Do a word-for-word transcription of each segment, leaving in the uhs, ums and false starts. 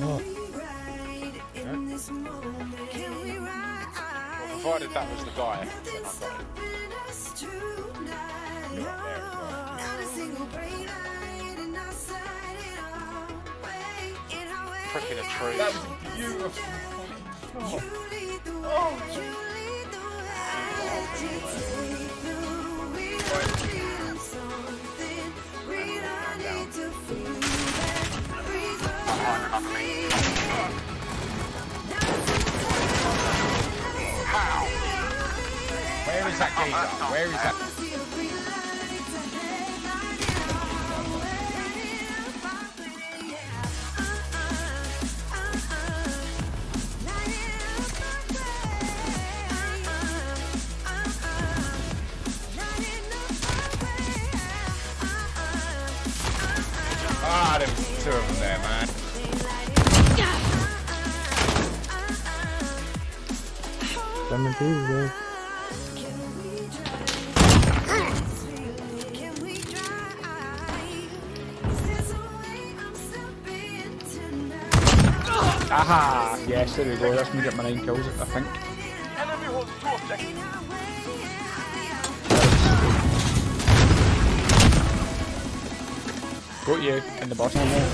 Oh. Well, provided that was the guy. Then I got it. You're up there as well. Pricking a tree. That was beautiful. Oh. Oh. Wow. Where is that guy? Where is that? Ah, there was two of them there, man. Coming through, bro. Aha! Yes, there we go. That's me getting my nine kills, I think. Enemy holds two objectives. Got you in the bottom there.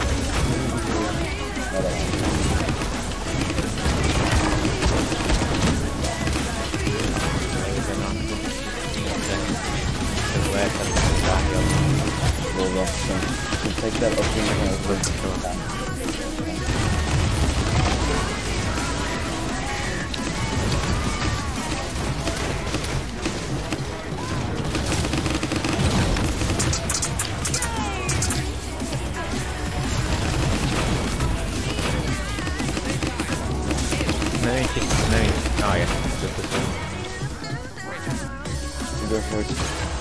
Take that up. No, yeah, just the same. Go for it.